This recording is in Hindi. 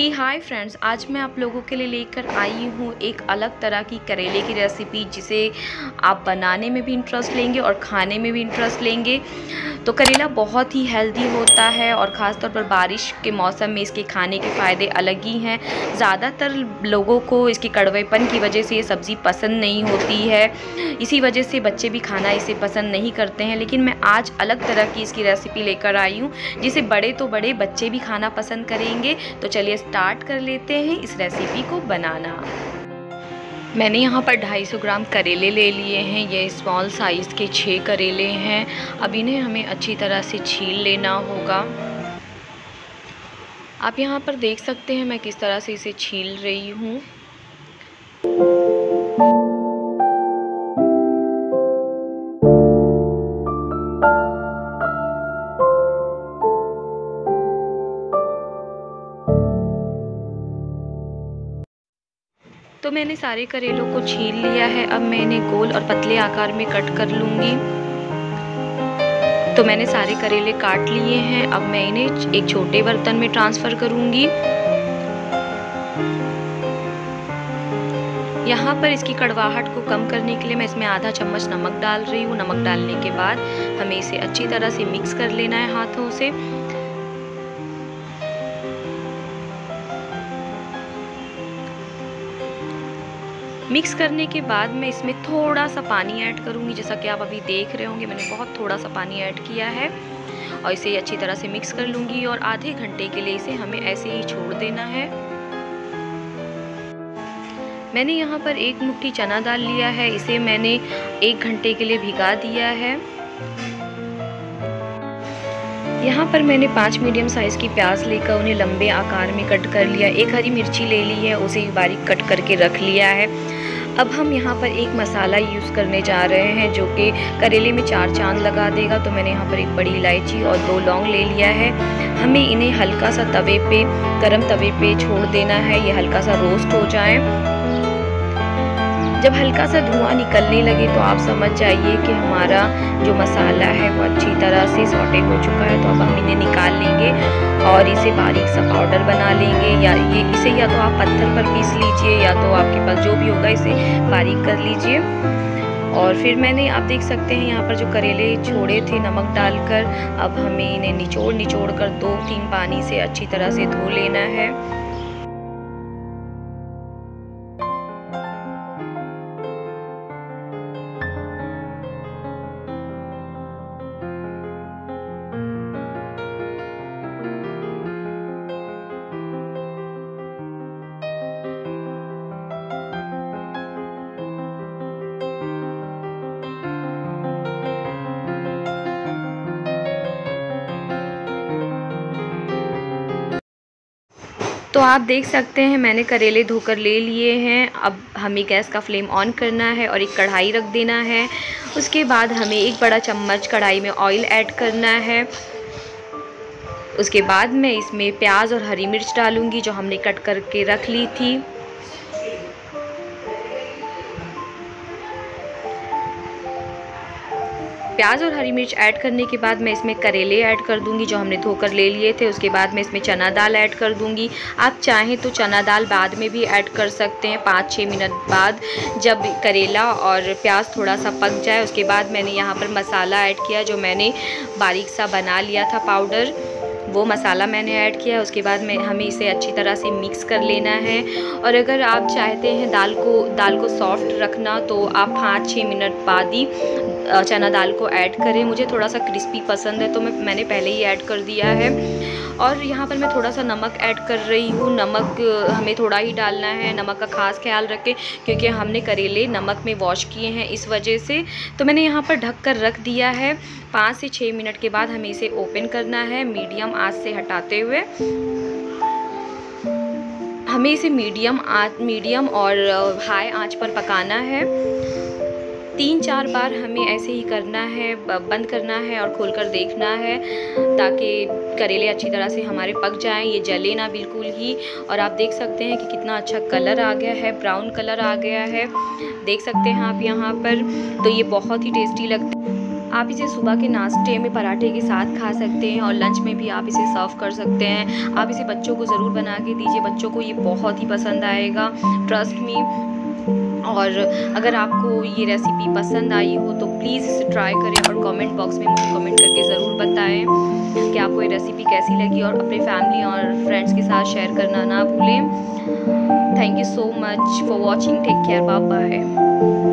ही हाय फ्रेंड्स, आज मैं आप लोगों के लिए लेकर आई हूँ एक अलग तरह की करेले की रेसिपी, जिसे आप बनाने में भी इंटरेस्ट लेंगे और खाने में भी इंटरेस्ट लेंगे। तो करेला बहुत ही हेल्दी होता है और ख़ासतौर पर बारिश के मौसम में इसके खाने के फ़ायदे अलग ही हैं। ज़्यादातर लोगों को इसके कड़वेपन की वजह से ये सब्ज़ी पसंद नहीं होती है, इसी वजह से बच्चे भी खाना इसे पसंद नहीं करते हैं। लेकिन मैं आज अलग तरह की इसकी रेसिपी लेकर आई हूँ, जिसे बड़े तो बड़े बच्चे भी खाना पसंद करेंगे। तो चलिए स्टार्ट कर लेते हैं इस रेसिपी को बनाना। मैंने यहाँ पर 250 ग्राम करेले ले लिए हैं। ये स्मॉल साइज़ के 6 करेले हैं। अब इन्हें हमें अच्छी तरह से छील लेना होगा। आप यहाँ पर देख सकते हैं मैं किस तरह से इसे छील रही हूँ। तो मैंने सारे करेलों को छील लिया है। अब मैं इन्हें गोल और पतले आकार में कट कर लूँगी। तो मैंने सारे करेले काट लिए हैं। अब मैं इन्हें एक छोटे बर्तन में ट्रांसफ़र करूँगी। यहाँ पर इसकी कड़वाहट को कम करने के लिए मैं इसमें आधा चम्मच नमक डाल रही हूँ। नमक डालने के बाद हमें इसे अच्छी तरह से मिक्स कर लेना है हाथों से। मिक्स करने के बाद मैं इसमें थोड़ा सा पानी ऐड करूँगी। जैसा कि आप अभी देख रहे होंगे, मैंने बहुत थोड़ा सा पानी ऐड किया है और इसे अच्छी तरह से मिक्स कर लूँगी। और आधे घंटे के लिए इसे हमें ऐसे ही छोड़ देना है। मैंने यहाँ पर एक मुट्ठी चना दाल लिया है। इसे मैंने 1 घंटे के लिए भिगा दिया है। यहाँ पर मैंने 5 मीडियम साइज़ की प्याज लेकर उन्हें लंबे आकार में कट कर लिया। एक हरी मिर्ची ले ली है, उसे बारीक कट करके रख लिया है। अब हम यहाँ पर एक मसाला यूज़ करने जा रहे हैं जो कि करेले में 4 चांद लगा देगा। तो मैंने यहाँ पर एक बड़ी इलायची और 2 लौंग ले लिया है। हमें इन्हें हल्का सा गरम तवे पे छोड़ देना है। ये हल्का सा रोस्ट हो जाए। जब हल्का सा धुआं निकलने लगे तो आप समझ जाइए कि हमारा जो मसाला है वो अच्छी तरह से सौटे हो चुका है। तो अब हम इन्हें निकाल लेंगे और इसे बारीक सा पाउडर बना लेंगे। इसे या तो आप पत्थर पर पीस लीजिए, या तो आपके पास जो भी होगा इसे बारीक कर लीजिए। और फिर मैंने, आप देख सकते हैं यहाँ पर जो करेले छोड़े थे नमक डालकर, अब हमें इन्हें निचोड़ कर 2-3 पानी से अच्छी तरह से धो लेना है। तो आप देख सकते हैं मैंने करेले धोकर ले लिए हैं। अब हमें गैस का फ्लेम ऑन करना है और एक कढ़ाई रख देना है। उसके बाद हमें एक बड़ा चम्मच कढ़ाई में ऑयल ऐड करना है। उसके बाद मैं इसमें प्याज और हरी मिर्च डालूंगी जो हमने कट करके रख ली थी। प्याज और हरी मिर्च ऐड करने के बाद मैं इसमें करेले ऐड कर दूंगी जो हमने धोकर ले लिए थे। उसके बाद मैं इसमें चना दाल ऐड कर दूंगी। आप चाहें तो चना दाल बाद में भी ऐड कर सकते हैं, 5-6 मिनट बाद, जब करेला और प्याज थोड़ा सा पक जाए। उसके बाद मैंने यहाँ पर मसाला ऐड किया जो मैंने बारीक सा बना लिया था पाउडर, वो मसाला मैंने ऐड किया। उसके बाद हमें इसे अच्छी तरह से मिक्स कर लेना है। और अगर आप चाहते हैं दाल को सॉफ्ट रखना, तो आप 5-6 मिनट बाद ही चना दाल को ऐड करें। मुझे थोड़ा सा क्रिस्पी पसंद है तो मैंने पहले ही ऐड कर दिया है। और यहाँ पर मैं थोड़ा सा नमक ऐड कर रही हूँ। नमक हमें थोड़ा ही डालना है, नमक का ख़ास ख्याल रखें क्योंकि हमने करेले नमक में वॉश किए हैं, इस वजह से। तो मैंने यहाँ पर ढक कर रख दिया है। 5 से 6 मिनट के बाद हमें इसे ओपन करना है मीडियम आँच से हटाते हुए। हमें इसे मीडियम और हाई आँच पर पकाना है। 3-4 बार हमें ऐसे ही करना है, बंद करना है और खोलकर देखना है, ताकि करेले अच्छी तरह से हमारे पक जाएं, ये जले ना बिल्कुल ही। और आप देख सकते हैं कि कितना अच्छा कलर आ गया है, ब्राउन कलर आ गया है, देख सकते हैं आप यहाँ पर। तो ये बहुत ही टेस्टी लगता है। आप इसे सुबह के नाश्ते में पराठे के साथ खा सकते हैं और लंच में भी आप इसे सर्व कर सकते हैं। आप इसे बच्चों को ज़रूर बना के दीजिए, बच्चों को ये बहुत ही पसंद आएगा, ट्रस्ट मी। और अगर आपको ये रेसिपी पसंद आई हो तो प्लीज़ इसे ट्राई करें और कमेंट बॉक्स में मुझे कमेंट करके ज़रूर बताएं कि आपको ये रेसिपी कैसी लगी, और अपने फैमिली और फ्रेंड्स के साथ शेयर करना ना भूलें। Thank you so much for watching, take care, bye bye.